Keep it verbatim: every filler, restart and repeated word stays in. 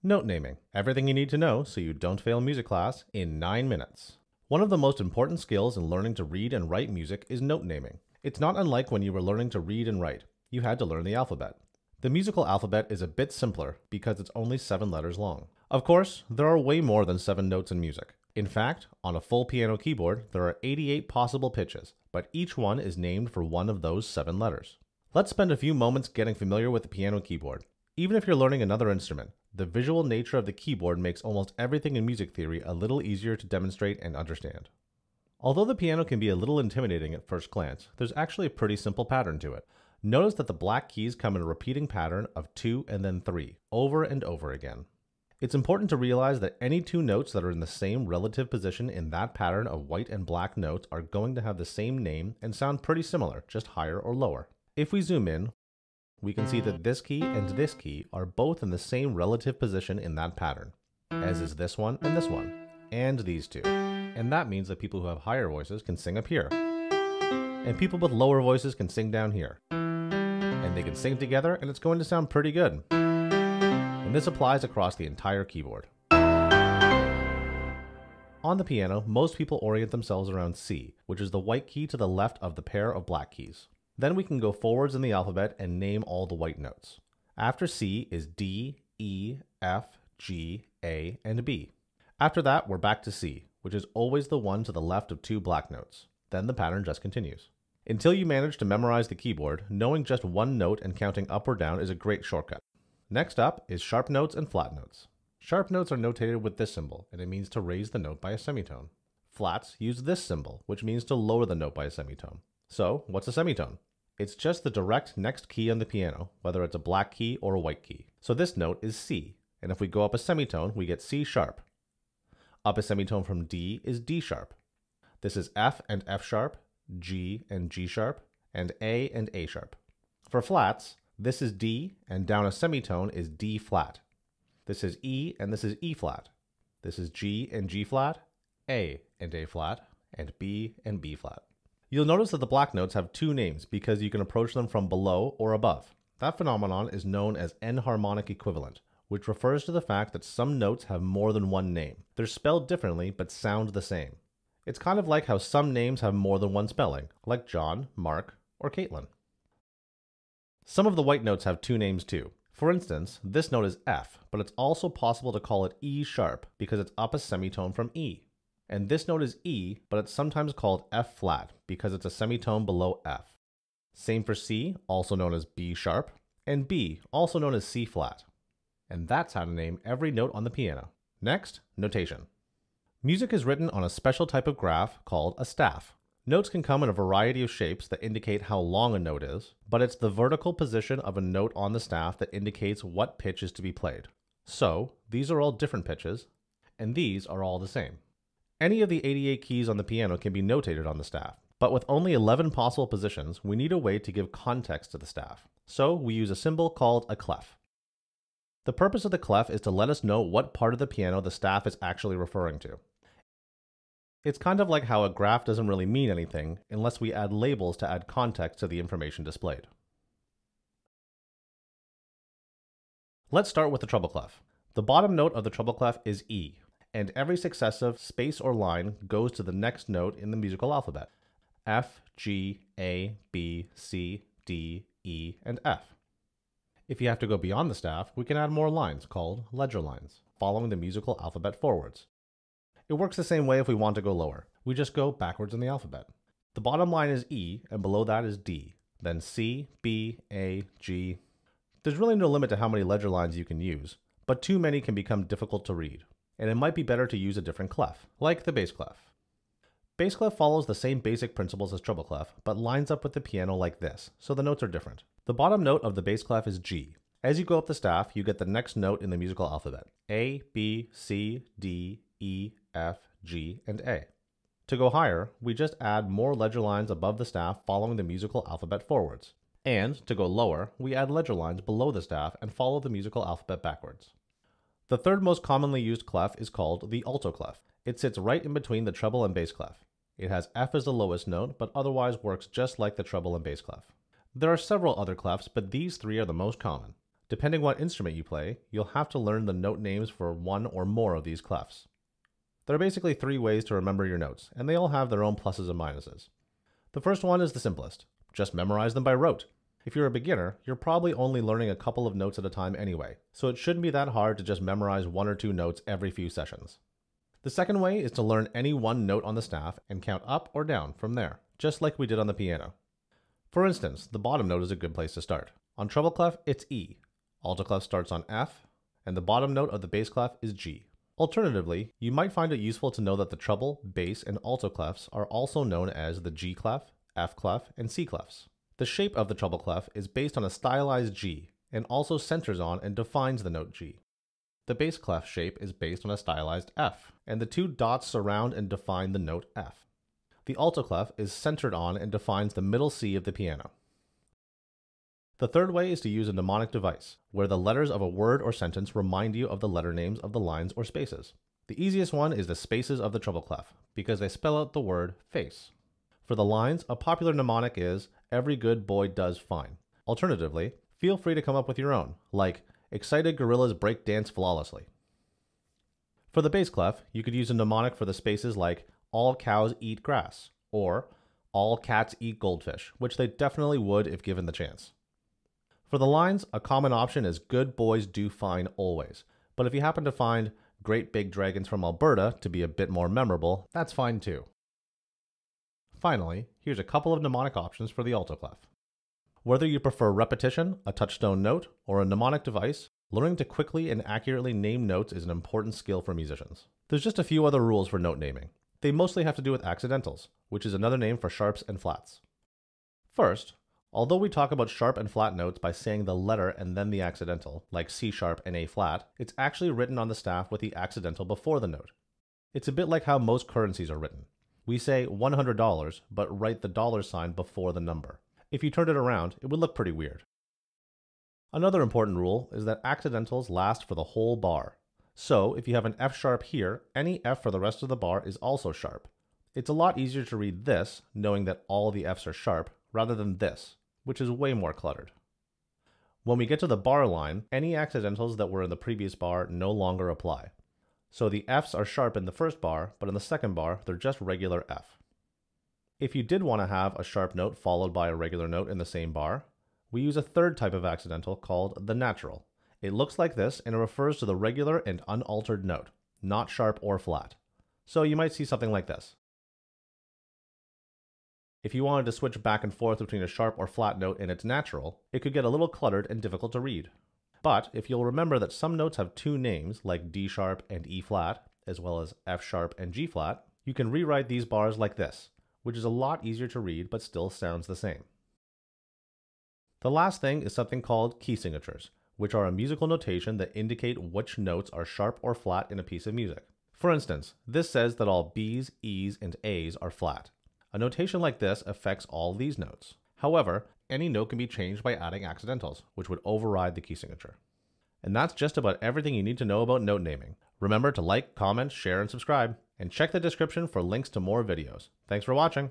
Note naming, everything you need to know so you don't fail music class in nine minutes. One of the most important skills in learning to read and write music is note naming. It's not unlike when you were learning to read and write. You had to learn the alphabet. The musical alphabet is a bit simpler because it's only seven letters long. Of course, there are way more than seven notes in music. In fact, on a full piano keyboard, there are eighty-eight possible pitches, but each one is named for one of those seven letters. Let's spend a few moments getting familiar with the piano keyboard. Even if you're learning another instrument, the visual nature of the keyboard makes almost everything in music theory a little easier to demonstrate and understand. Although the piano can be a little intimidating at first glance, there's actually a pretty simple pattern to it. Notice that the black keys come in a repeating pattern of two and then three, over and over again. It's important to realize that any two notes that are in the same relative position in that pattern of white and black notes are going to have the same name and sound pretty similar, just higher or lower. If we zoom in, we can see that this key and this key are both in the same relative position in that pattern, as is this one and this one, and these two. And that means that people who have higher voices can sing up here, and people with lower voices can sing down here. And they can sing together and it's going to sound pretty good. And this applies across the entire keyboard. On the piano, most people orient themselves around C, which is the white key to the left of the pair of black keys. Then we can go forwards in the alphabet and name all the white notes. After C is D, E, F, G, A, and B. After that, we're back to C, which is always the one to the left of two black notes. Then the pattern just continues. Until you manage to memorize the keyboard, knowing just one note and counting up or down is a great shortcut. Next up is sharp notes and flat notes. Sharp notes are notated with this symbol, and it means to raise the note by a semitone. Flats use this symbol, which means to lower the note by a semitone. So, what's a semitone? It's just the direct next key on the piano, whether it's a black key or a white key. So this note is C, and if we go up a semitone, we get C sharp. Up a semitone from D is D sharp. This is F and F sharp, G and G sharp, and A and A sharp. For flats, this is D, and down a semitone is D flat. This is E, and this is E flat. This is G and G flat, A and A flat, and B and B flat. You'll notice that the black notes have two names because you can approach them from below or above. That phenomenon is known as enharmonic equivalent, which refers to the fact that some notes have more than one name. They're spelled differently, but sound the same. It's kind of like how some names have more than one spelling, like John, Mark, or Caitlin. Some of the white notes have two names too. For instance, this note is F, but it's also possible to call it E sharp because it's up a semitone from E. And this note is E, but it's sometimes called F flat because it's a semitone below F. Same for C, also known as B sharp, and B, also known as C flat. And that's how to name every note on the piano. Next, notation. Music is written on a special type of graph called a staff. Notes can come in a variety of shapes that indicate how long a note is, but it's the vertical position of a note on the staff that indicates what pitch is to be played. So, these are all different pitches, and these are all the same. Any of the eighty-eight keys on the piano can be notated on the staff, but with only eleven possible positions, we need a way to give context to the staff. So, we use a symbol called a clef. The purpose of the clef is to let us know what part of the piano the staff is actually referring to. It's kind of like how a graph doesn't really mean anything unless we add labels to add context to the information displayed. Let's start with the treble clef. The bottom note of the treble clef is E, and every successive space or line goes to the next note in the musical alphabet. F, G, A, B, C, D, E, and F. If you have to go beyond the staff, we can add more lines called ledger lines, following the musical alphabet forwards. It works the same way if we want to go lower. We just go backwards in the alphabet. The bottom line is E, and below that is D, then C, B, A, G. There's really no limit to how many ledger lines you can use, but too many can become difficult to read, and it might be better to use a different clef, like the bass clef. Bass clef follows the same basic principles as treble clef, but lines up with the piano like this, so the notes are different. The bottom note of the bass clef is G. As you go up the staff, you get the next note in the musical alphabet. A, B, C, D, E, F, G, and A. To go higher, we just add more ledger lines above the staff following the musical alphabet forwards. And to go lower, we add ledger lines below the staff and follow the musical alphabet backwards. The third most commonly used clef is called the alto clef. It sits right in between the treble and bass clef. It has F as the lowest note, but otherwise works just like the treble and bass clef. There are several other clefs, but these three are the most common. Depending what instrument you play, you'll have to learn the note names for one or more of these clefs. There are basically three ways to remember your notes, and they all have their own pluses and minuses. The first one is the simplest. Just memorize them by rote. If you're a beginner, you're probably only learning a couple of notes at a time anyway, so it shouldn't be that hard to just memorize one or two notes every few sessions. The second way is to learn any one note on the staff and count up or down from there, just like we did on the piano. For instance, the bottom note is a good place to start. On treble clef, it's E. Alto clef starts on F, and the bottom note of the bass clef is G. Alternatively, you might find it useful to know that the treble, bass, and alto clefs are also known as the G clef, F clef, and C clefs. The shape of the treble clef is based on a stylized G, and also centers on and defines the note G. The bass clef shape is based on a stylized F, and the two dots surround and define the note F. The alto clef is centered on and defines the middle C of the piano. The third way is to use a mnemonic device, where the letters of a word or sentence remind you of the letter names of the lines or spaces. The easiest one is the spaces of the treble clef, because they spell out the word face. For the lines, a popular mnemonic is, "Every good boy does fine." Alternatively, feel free to come up with your own, like, "Excited gorillas break dance flawlessly." For the bass clef, you could use a mnemonic for the spaces like, "All cows eat grass," or "All cats eat goldfish," which they definitely would if given the chance. For the lines, a common option is "Good boys do fine always," but if you happen to find "Great big dragons from Alberta" to be a bit more memorable, that's fine too. Finally, here's a couple of mnemonic options for the alto clef. Whether you prefer repetition, a touchstone note, or a mnemonic device, learning to quickly and accurately name notes is an important skill for musicians. There's just a few other rules for note naming. They mostly have to do with accidentals, which is another name for sharps and flats. First, although we talk about sharp and flat notes by saying the letter and then the accidental, like C sharp and A flat, it's actually written on the staff with the accidental before the note. It's a bit like how most currencies are written. We say one hundred dollars, but write the dollar sign before the number. If you turned it around, it would look pretty weird. Another important rule is that accidentals last for the whole bar. So if you have an F sharp here, any F for the rest of the bar is also sharp. It's a lot easier to read this, knowing that all the Fs are sharp, rather than this, which is way more cluttered. When we get to the bar line, any accidentals that were in the previous bar no longer apply. So the Fs are sharp in the first bar, but in the second bar, they're just regular F. If you did want to have a sharp note followed by a regular note in the same bar, we use a third type of accidental called the natural. It looks like this and it refers to the regular and unaltered note, not sharp or flat. So you might see something like this. If you wanted to switch back and forth between a sharp or flat note and its natural, it could get a little cluttered and difficult to read. But if you'll remember that some notes have two names, like D sharp and E flat, as well as F sharp and G flat, you can rewrite these bars like this, which is a lot easier to read but still sounds the same. The last thing is something called key signatures, which are a musical notation that indicate which notes are sharp or flat in a piece of music. For instance, this says that all B's, E's, and A's are flat. A notation like this affects all these notes. However, any note can be changed by adding accidentals, which would override the key signature. And that's just about everything you need to know about note naming. Remember to like, comment, share, and subscribe, and check the description for links to more videos. Thanks for watching!